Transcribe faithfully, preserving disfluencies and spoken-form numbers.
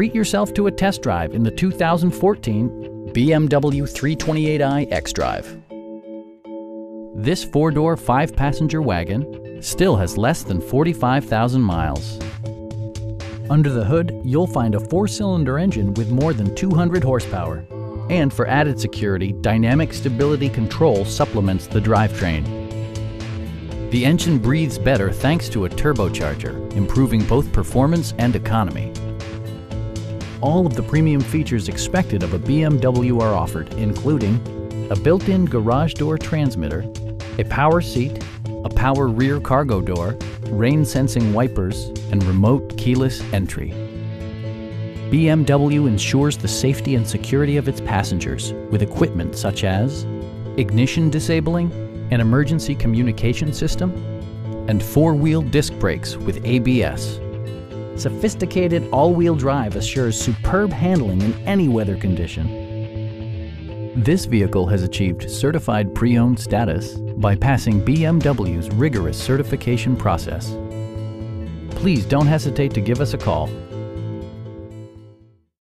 treat yourself to a test drive in the two thousand fourteen B M W three twenty-eight i xDrive. This four-door, five-passenger wagon still has less than forty-five thousand miles. Under the hood, you'll find a four-cylinder engine with more than two hundred horsepower. And for added security, Dynamic Stability Control supplements the drivetrain. The engine breathes better thanks to a turbocharger, improving both performance and economy. All of the premium features expected of a B M W are offered, including a built-in garage door transmitter, a power seat, a power rear cargo door, rain-sensing wipers, and remote keyless entry. B M W ensures the safety and security of its passengers with equipment such as ignition disabling, an emergency communication system, and four-wheel disc brakes with A B S. Sophisticated all-wheel drive assures superb handling in any weather condition. This vehicle has achieved certified pre-owned status by passing B M W's rigorous certification process. Please don't hesitate to give us a call.